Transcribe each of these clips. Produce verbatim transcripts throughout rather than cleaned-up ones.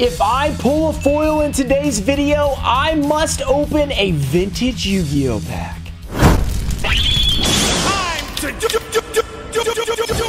If I pull a foil in today's video, I must open a vintage Yu-Gi-Oh pack. Time to do, do, do, do, do, do, do, do.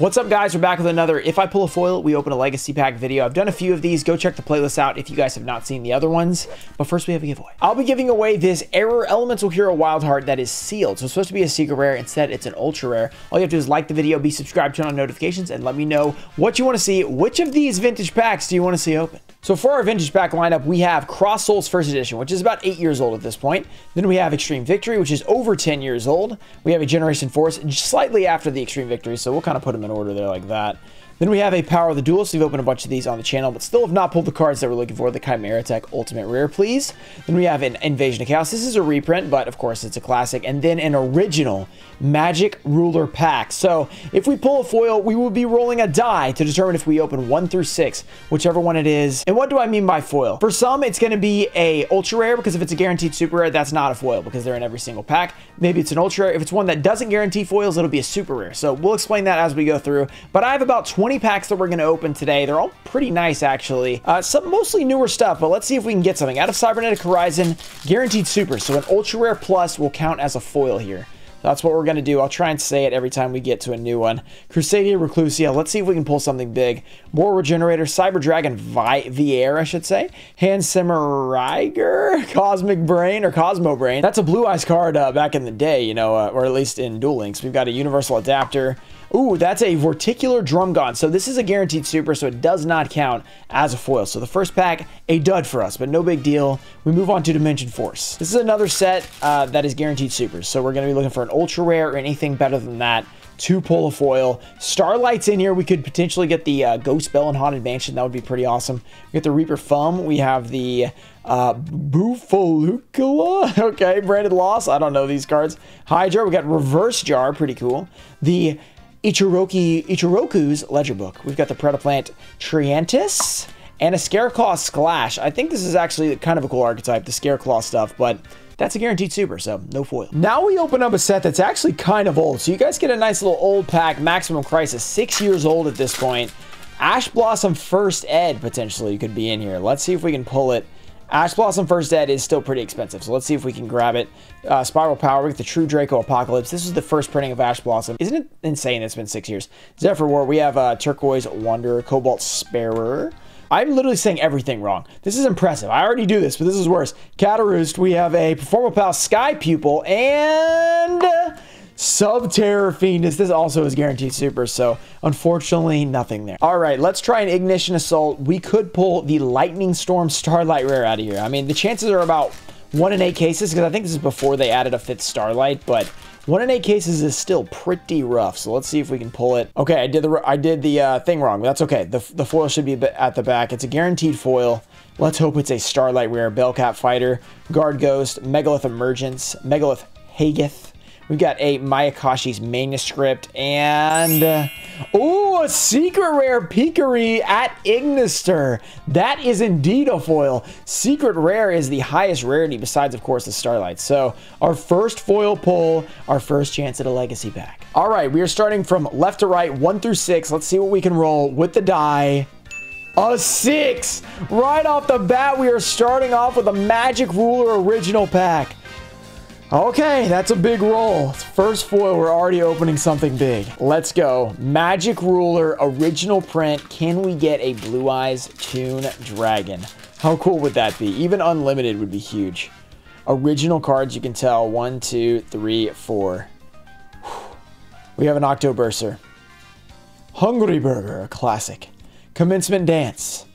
What's up, guys? We're back with another If I Pull a Foil, We Open a Legacy Pack video. I've done a few of these. Go check the playlist out if you guys have not seen the other ones. But first, we have a giveaway. I'll be giving away this Error Elemental Hero Wild Heart that is sealed. So it's supposed to be a secret rare. Instead, it's an ultra rare. All you have to do is like the video, be subscribed, turn on notifications, and let me know what you want to see. Which of these vintage packs do you want to see open? So for our vintage pack lineup, we have Cross Souls first edition, which is about eight years old at this point. Then we have Extreme Victory, which is over ten years old. We have a Generation Force, slightly after the Extreme Victory, so we'll kind of put them in order there like that. Then we have a Power of the Duel, so we've opened a bunch of these on the channel, but still have not pulled the cards that we're looking for. The Chimera Tech Ultimate Rare, please. Then we have an Invasion of Chaos. This is a reprint, but of course it's a classic. And then an original Magic Ruler pack. So if we pull a foil, we will be rolling a die to determine if we open one through six, whichever one it is. And what do I mean by foil? For some, it's going to be a ultra rare, because if it's a guaranteed super rare, that's not a foil because they're in every single pack. Maybe it's an ultra rare. If it's one that doesn't guarantee foils, it'll be a super rare. So we'll explain that as we go through. But I have about twenty packs that we're going to open today. They're all pretty nice, actually. Uh, some mostly newer stuff, but let's see if we can get something. Out of Cybernetic Horizon, guaranteed super. So an ultra rare plus will count as a foil here. That's what we're going to do. I'll try and say it every time we get to a new one. Crusadia Reclusia. Let's see if we can pull something big. War Regenerator. Cyber Dragon Vieira, I should say. Hans Simmeriger. Cosmic Brain or Cosmo Brain. That's a Blue Eyes card uh, back in the day, you know, uh, or at least in Duel Links. We've got a Universal Adapter. Ooh, that's a Vorticular Drumgon. So this is a guaranteed super, so it does not count as a foil. So the first pack, a dud for us, but no big deal. We move on to Dimension Force. This is another set uh, that is guaranteed supers. So we're going to be looking for an ultra rare or anything better than that to pull a foil. Starlight's in here. We could potentially get the uh, Ghost Bell and Haunted Mansion. That would be pretty awesome. We get the Reaper Fum. We have the uh, Bufalukula. Okay, Branded Loss. I don't know these cards. Hydra. We got Reverse Jar. Pretty cool. The Ichiroki, Ichiroku's Ledger Book. We've got the Predaplant Triantis and a Scareclaw Splash. I think this is actually kind of a cool archetype, the Scareclaw stuff, but that's a guaranteed super, so no foil. Now we open up a set that's actually kind of old. So you guys get a nice little old pack, Maximum Crisis, six years old at this point. Ash Blossom First Ed potentially could be in here. Let's see if we can pull it. Ash Blossom First Ed is still pretty expensive, so let's see if we can grab it. Uh, Spiral Power with the True Draco Apocalypse. This is the first printing of Ash Blossom. Isn't it insane that it's been six years? Zephyr War, we have uh, Turquoise Wonder, Cobalt Sparer. I'm literally saying everything wrong. This is impressive. I already do this, but this is worse. Cataroost, we have a Performapal Sky Pupil, and Uh, Subterror Fiend. This also is guaranteed super, so unfortunately nothing there. All right, let's try an Ignition Assault. We could pull the Lightning Storm Starlight Rare out of here. I mean, the chances are about one in eight cases, because I think this is before they added a fifth Starlight, but one in eight cases is still pretty rough. So let's see if we can pull it. Okay, I did the I did the uh, thing wrong, but that's okay. The, the foil should be at the back. It's a guaranteed foil. Let's hope it's a Starlight Rare. Bellcap Fighter, Guard Ghost, Megalith Emergence, Megalith Hageth. We've got a Mayakashi's Manuscript and Uh, oh, a Secret Rare Peekery at Ignister. That is indeed a foil. Secret Rare is the highest rarity besides, of course, the Starlight. So our first foil pull, our first chance at a Legacy pack. All right, we are starting from left to right, one through six. Let's see what we can roll with the die. A six. Right off the bat, we are starting off with a Magic Ruler original pack. Okay, that's a big roll. First foil, we're already opening something big. Let's go. Magic Ruler, original print. Can we get a Blue Eyes Tune Dragon? How cool would that be? Even unlimited would be huge. Original cards, you can tell. One, two, three, four. Whew. We have an Octoburser. Hungry Burger, a classic. Commencement Dance.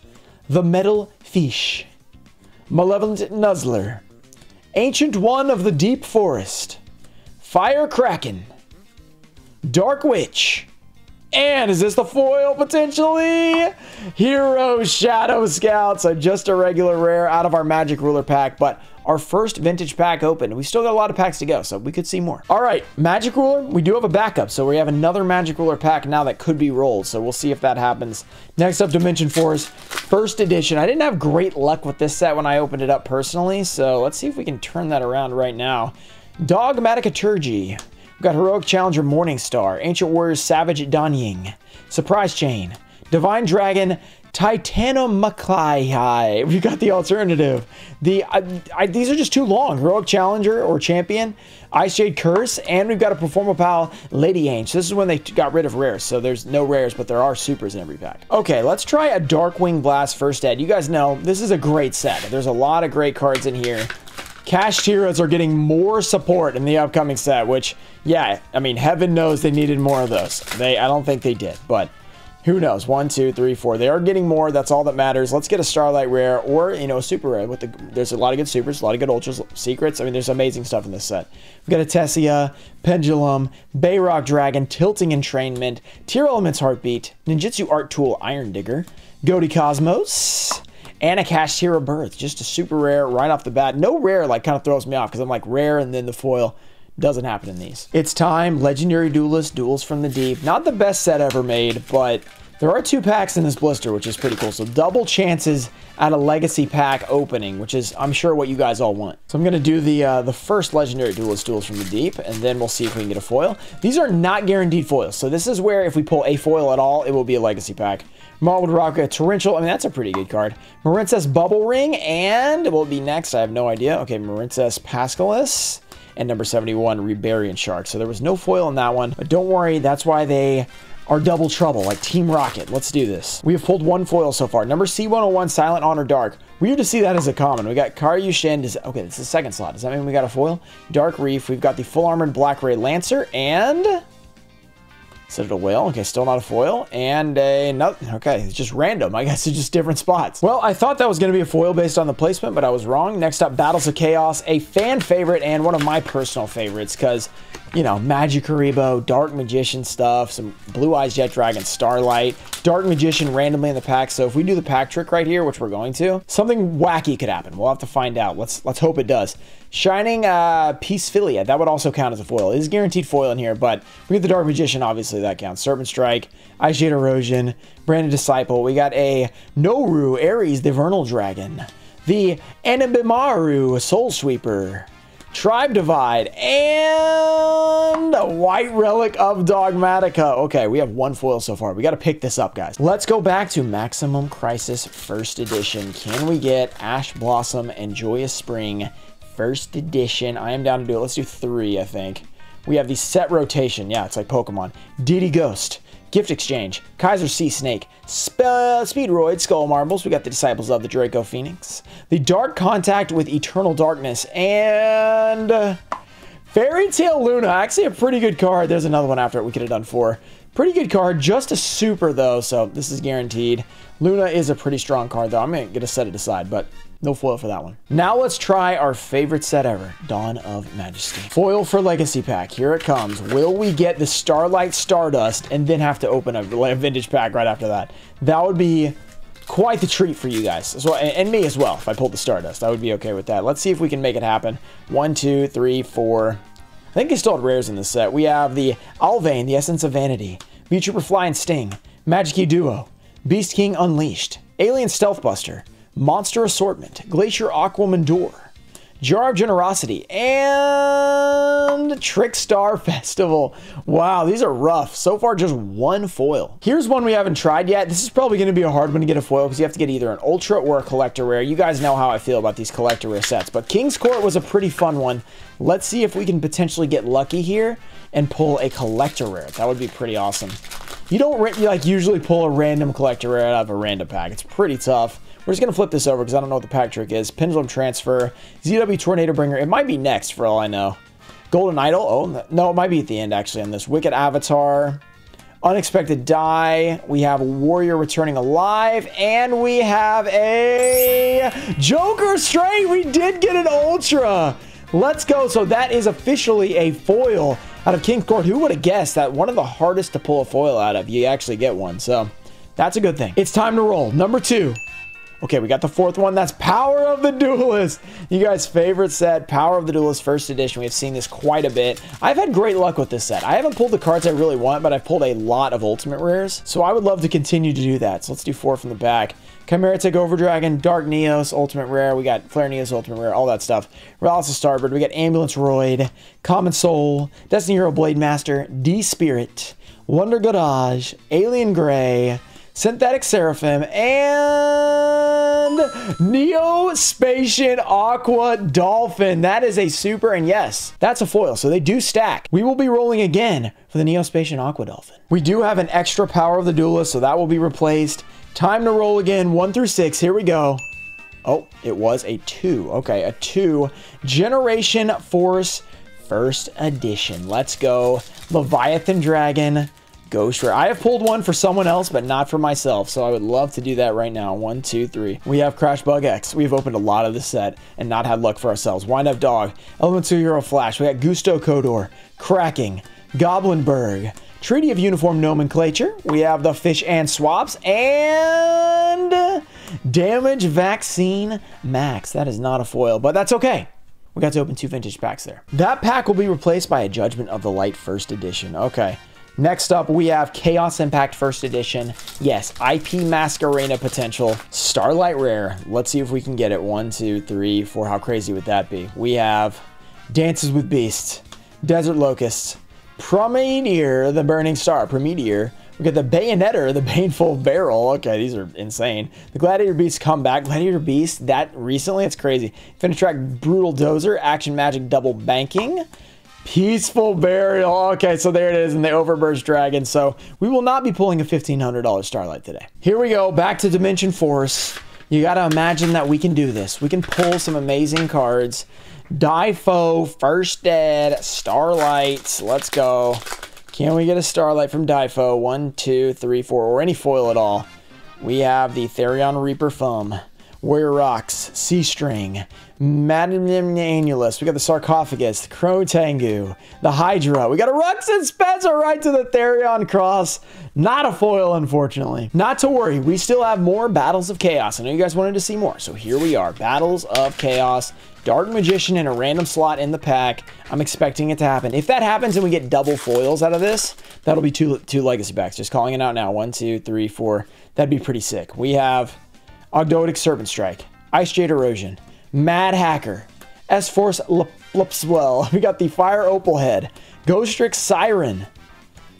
The Metal Fish. Malevolent Nuzzler. Ancient One of the Deep Forest, Fire Kraken, Dark Witch, and is this the foil potentially? Hero Shadow Scout, so just a regular rare out of our Magic Ruler pack, but our first vintage pack open. We still got a lot of packs to go, so we could see more. All right, Magic Ruler, we do have a backup, so we have another Magic Ruler pack now that could be rolled, so we'll see if that happens. Next up, Dimension Force, first edition. I didn't have great luck with this set when I opened it up personally, so let's see if we can turn that around right now. Dogmatic Liturgy. We've got Heroic Challenger Morningstar, Ancient Warriors Savage Danying, Surprise Chain, Divine Dragon, Titanomachlai. We got the alternative. The I, I, These are just too long. Heroic Challenger or Champion, Ice Jade Curse, and we've got a Performapal Lady Ange. This is when they got rid of rares, so there's no rares, but there are supers in every pack. Okay, let's try a Darkwing Blast first ed. You guys know, this is a great set. There's a lot of great cards in here. Cashed heroes are getting more support in the upcoming set, which, yeah, I mean, heaven knows they needed more of those. They, I don't think they did, but... who knows? One, two, three, four. They are getting more. That's all that matters. Let's get a Starlight Rare or, you know, a Super Rare. With the, there's a lot of good Supers, a lot of good Ultras, Secrets. I mean, there's amazing stuff in this set. We've got a Tessia, Pendulum, Bayrock Dragon, Tilting Entrainment, Tier Elements Heartbeat, Ninjutsu Art Tool, Iron Digger, Goaty Cosmos, and a Cash Hero Birth. Just a Super Rare right off the bat. No Rare, like, kind of throws me off because I'm like, Rare and then the foil. Doesn't happen in these. It's time. Legendary Duelist Duels from the Deep. Not the best set ever made, but there are two packs in this blister, which is pretty cool. So double chances at a legacy pack opening, which is, I'm sure, what you guys all want. So I'm going to do the uh, the first Legendary Duelist Duels from the Deep, and then we'll see if we can get a foil. These are not guaranteed foils, so this is where if we pull a foil at all, it will be a legacy pack. Marbled Rocket, Torrential. I mean, that's a pretty good card. Marincess Bubble Ring, and it will be next. I have no idea. Okay, Marincess Pascalis. And number seventy-one, Rebarian Shark. So there was no foil in that one. But don't worry, that's why they are double trouble, like Team Rocket. Let's do this. We have pulled one foil so far. Number C one oh one, Silent Honor Dark. Weird to see that as a common. We got Karyushin. Does, okay, that's the second slot. Does that mean we got a foil? Dark Reef. We've got the full-armored Black Ray Lancer and... Citadel Whale. Okay, still not a foil. And a... No, okay, it's just random. I guess it's just different spots. Well, I thought that was going to be a foil based on the placement, but I was wrong. Next up, Battles of Chaos, a fan favorite and one of my personal favorites because, you know, Magic Haribo, Dark Magician stuff, some Blue Eyes Jet Dragon, Starlight, Dark Magician randomly in the pack. So if we do the pack trick right here, which we're going to, something wacky could happen. We'll have to find out. Let's let's hope it does. Shining uh, Peacefillia, that would also count as a foil. It is guaranteed foil in here, but we get the Dark Magician, obviously that counts. Serpent Strike, Ice Jade Erosion, Branded Disciple. We got a Noru, Ares, the Vernal Dragon, the Enebimaru, Soul Sweeper, Tribe Divide, and a White Relic of Dogmatica. Okay, we have one foil so far. We got to pick this up, guys. Let's go back to Maximum Crisis First Edition. Can we get Ash Blossom and Joyous Spring First Edition? I am down to do it. Let's do three, I think. We have the set rotation. Yeah, it's like Pokemon. Diddy Ghost, Gift Exchange, Kaiser Sea Snake, Spe Speedroid, Skull Marbles. We got the Disciples of the Draco Phoenix, the Dark Contact with Eternal Darkness, and uh, Fairy Tail Luna. Actually, a pretty good card. There's another one after it. We could have done four. Pretty good card. Just a super though, so this is guaranteed. Luna is a pretty strong card though. I'm gonna get to set it aside, but no foil for that one. Now let's try our favorite set ever, Dawn of Majesty. Foil for Legacy Pack, here it comes. Will we get the Starlight Stardust and then have to open a vintage pack right after that? That would be quite the treat for you guys, as well, and me as well. If I pulled the Stardust, I would be okay with that. Let's see if we can make it happen. One, two, three, four. I think I still had rares in this set. We have the Alvein, the Essence of Vanity, Beatrooper Fly and Sting, Magikyu Duo, Beast King Unleashed, Alien Stealth Buster, Monster Assortment, Glacier Aquaman Door, Jar of Generosity, and Trickstar Festival. Wow, these are rough. So far, just one foil. Here's one we haven't tried yet. This is probably going to be a hard one to get a foil because you have to get either an Ultra or a Collector Rare. You guys know how I feel about these Collector Rare sets, but King's Court was a pretty fun one. Let's see if we can potentially get lucky here and pull a Collector Rare. That would be pretty awesome. You don't you like usually pull a random Collector Rare out of a random pack. It's pretty tough. We're just going to flip this over because I don't know what the pack trick is. Pendulum Transfer, Z W Tornado Bringer. It might be next for all I know. Golden Idol. Oh, no, it might be at the end actually on this. Wicked Avatar. Unexpected Die. We have Warrior Returning Alive. And we have a Joker Straight. We did get an Ultra. Let's go. So that is officially a foil out of King's Court. Who would have guessed that one of the hardest to pull a foil out of, you actually get one. So that's a good thing. It's time to roll. Number two. Okay, we got the fourth one. That's Power of the Duelist. You guys' favorite set, Power of the Duelist First Edition. We have seen this quite a bit. I've had great luck with this set. I haven't pulled the cards I really want, but I've pulled a lot of Ultimate Rares. So I would love to continue to do that. So let's do four from the back. Chimera Tech Overdragon, Dark Neos, Ultimate Rare. We got Flare Neos, Ultimate Rare, all that stuff. Rallis of Starbird. We got Ambulance Roid, Common Soul, Destiny Hero Blade Master, D-Spirit, Wonder Garage, Alien Gray, Synthetic Seraphim, and Neospatian Aqua Dolphin. That is a super, and yes, that's a foil, so they do stack. We will be rolling again for the Neospatian Aqua Dolphin. We do have an extra Power of the Duelist, so that will be replaced. Time to roll again, one through six, here we go. Oh, it was a two, okay, a two. Generation Force, first edition. Let's go, Leviathan Dragon. Ghost Rare. I have pulled one for someone else, but not for myself, so I would love to do that right now. One, two, three. We have Crash Bug X. We've opened a lot of this set and not had luck for ourselves. Wind Up Dog, Elemental Hero Flash. We got Gusto Kodor, Cracking, Goblinberg, Treaty of Uniform Nomenclature. We have the Fish and Swaps, and Damage Vaccine Max. That is not a foil, but that's okay. We got to open two vintage packs there. That pack will be replaced by a Judgment of the Light first edition. Okay. Next up, we have Chaos Impact first edition. Yes, I P Masquerena potential. Starlight Rare. Let's see if we can get it. One, two, three, four. How crazy would that be? We have Dances with Beasts, Desert Locust, Prometeor, the Burning Star, Prometeor. We got the Bayonetter, the Baneful Barrel. Okay, these are insane. The Gladiator Beast Comeback, Gladiator Beast, that recently, it's crazy. Finitrack Brutal Dozer, Action Magic Double Banking. Peaceful Burial. Okay, so there it is in the Overburst Dragon. So we will not be pulling a fifteen hundred dollar Starlight today. Here we go, back to Dimension Force. You gotta imagine that we can do this. We can pull some amazing cards. Difo, First Dead, Starlight. Let's go. Can we get a Starlight from Difo? One, two, three, four, or any foil at all. We have the Therion Reaper Fum, Warrior Rocks, Sea String, Madam Annulus. We got the Sarcophagus, the Crotangu, the Hydra. We got a Ruxin Spencer right to the Therion Cross. Not a foil, unfortunately. Not to worry, we still have more Battles of Chaos. I know you guys wanted to see more, so here we are. Battles of Chaos. Dark Magician in a random slot in the pack. I'm expecting it to happen. If that happens and we get double foils out of this, that'll be two, two legacy packs. Just calling it out now. One, two, three, four. That'd be pretty sick. We have Ogdotic Serpent Strike, Ice Jade Erosion, Mad Hacker, S-Force Lipswell. We got the Fire Opal Head, Ghostrix Siren,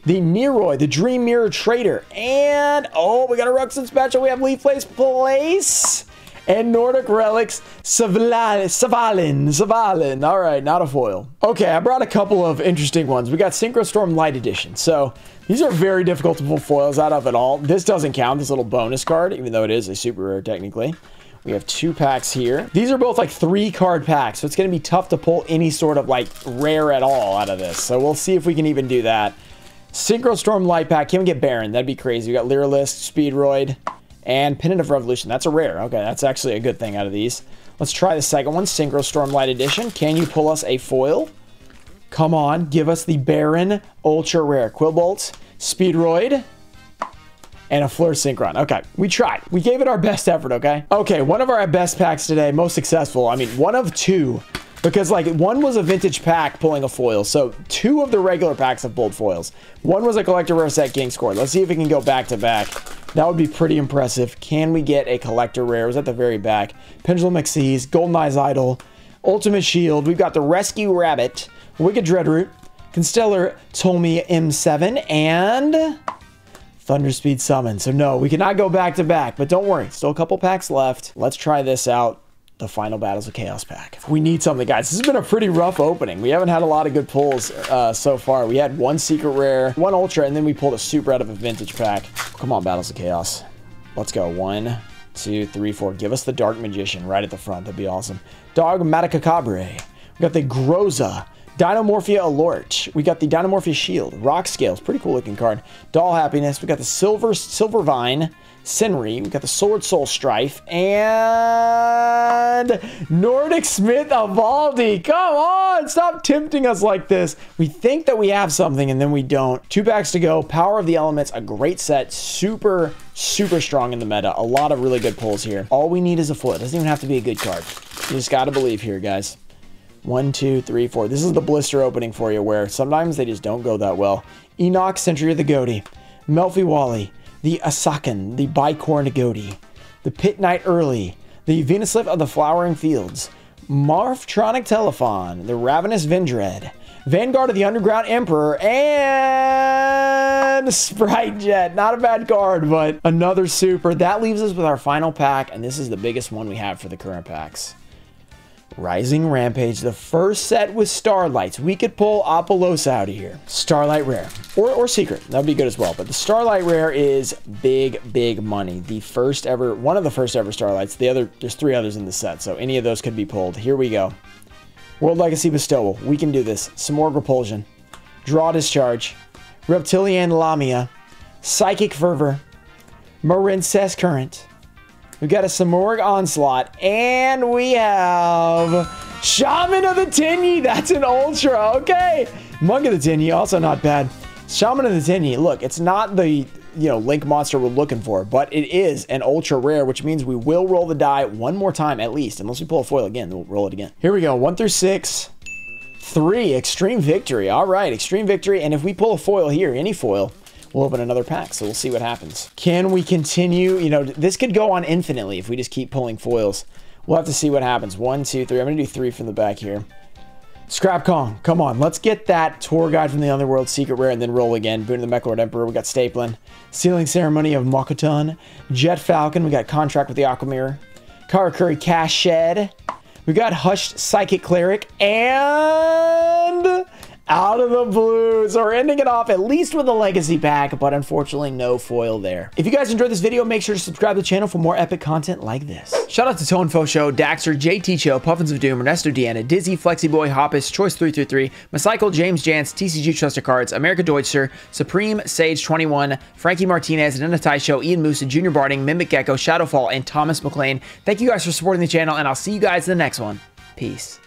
the Neroi, the Dream Mirror Trader, and oh, we got a Ruxin Special. We have Leaf Place Place and Nordic Relics Savalin. Savalin. All right, not a foil. Okay, I brought a couple of interesting ones. We got Synchro Storm Light Edition. So these are very difficult to pull foils out of at all. This doesn't count, this little bonus card, even though it is a super rare technically. We have two packs here. These are both like three card packs, so it's gonna be tough to pull any sort of like rare at all out of this. So we'll see if we can even do that. Synchro Storm Light Pack, can we get Baron? That'd be crazy. We got Lyrillist, Speedroid, and Pennant of Revolution. That's a rare. Okay, that's actually a good thing out of these. Let's try the second one, Synchro Storm Light Edition. Can you pull us a foil? Come on, give us the Baron Ultra Rare. Quillbolt, Speedroid, and a Fleur Synchron. Okay, we tried. We gave it our best effort, okay? Okay, one of our best packs today, most successful. I mean, one of two, because like one was a vintage pack pulling a foil, so two of the regular packs have pulled foils. One was a collector rare set getting scored. Let's see if we can go back to back. That would be pretty impressive. Can we get a collector rare? It was at the very back. Pendulum Xyz, Goldeneye's Idol, Ultimate Shield. We've got the Rescue Rabbit, Wicked Dreadroot, Constellar Tomy M seven, and Thunderspeed Summon. So no, we cannot go back to back, but don't worry, still a couple packs left. Let's try this out, the final Battles of Chaos pack. We need something, guys. This has been a pretty rough opening. We haven't had a lot of good pulls uh, so far. We had one secret rare, one ultra, and then we pulled a super out of a vintage pack. Come on, Battles of Chaos. Let's go. One, two, three, four. Give us the Dark Magician right at the front. That'd be awesome. Dogmaticacabre. We got the Groza. Dinomorphia Alort. We got the Dinomorphia Shield, Rock Scales, pretty cool looking card. Doll Happiness. We got the Silver Silver Vine, Sinri. We got the Sword Soul Strife and Nordic Smith Avaldi. Come on, stop tempting us like this. We think that we have something and then we don't. Two packs to go. Power of the Elements, a great set, super super strong in the meta. A lot of really good pulls here. All we need is a foil. It doesn't even have to be a good card. You just got to believe here, guys. One, two, three, four. This is the blister opening for you where sometimes they just don't go that well. Enoch, Sentry of the Goaty, Melfi Wally, the Asakan, the Bicorn Goaty, the Pit Knight Early, the Venuslip of the Flowering Fields, Marftronic Telephon, the Ravenous Vendred, Vanguard of the Underground Emperor, and and Sprite Jet. Not a bad card, but another super. That leaves us with our final pack, and this is the biggest one we have for the current packs. Rising Rampage, the first set with Starlights. We could pull Apolos out of here. Starlight Rare or, or Secret, that'd be good as well. But the Starlight Rare is big, big money. The first ever, one of the first ever Starlights. The other, there's three others in the set, so any of those could be pulled. Here we go. World Legacy Bestowal. We can do this. Some more Repulsion. Draw Discharge. Reptilian Lamia. Psychic Fervor. Marincess Current. We've got a Samorg Onslaught, and we have Shaman of the Tenyi. That's an Ultra, okay. Monk of the Tenyi, also not bad. Shaman of the Tenyi, look, it's not the, you know, Link monster we're looking for, but it is an Ultra Rare, which means we will roll the die one more time at least, unless we pull a foil again, then we'll roll it again. Here we go, one through six, three, Extreme Victory. All right, Extreme Victory, and if we pull a foil here, any foil, we'll open another pack, so we'll see what happens. Can we continue? You know, this could go on infinitely if we just keep pulling foils. We'll have to see what happens. One, two, three. I'm going to do three from the back here. Scrap Kong. Come on. Let's get that Tour Guide from the Underworld Secret Rare and then roll again. Boon of the Mechlord Emperor. We got Staplin. Sealing Ceremony of Mokoton. Jet Falcon. We got Contract with the Aquamirror. Karakuri Cash Shed. We got Hushed Psychic Cleric. And... out of the blue, so we're ending it off at least with a legacy pack, but unfortunately no foil there. If you guys enjoyed this video, make sure to subscribe to the channel for more epic content like this. Shout out to Toenfo Show, Daxter, J T Cho, Puffins of Doom, Ernesto Deanna, Dizzy, Flexiboy, Hoppus, Choice three three three, Macycle, James Jantz, T C G Trusted Cards, America Deutscher, Supreme, Sage twenty-one, Frankie Martinez, Nenatai Show, Ian Musa, Junior Barding, Mimic Gecko, Shadowfall, and Thomas McLean. Thank you guys for supporting the channel, and I'll see you guys in the next one. Peace.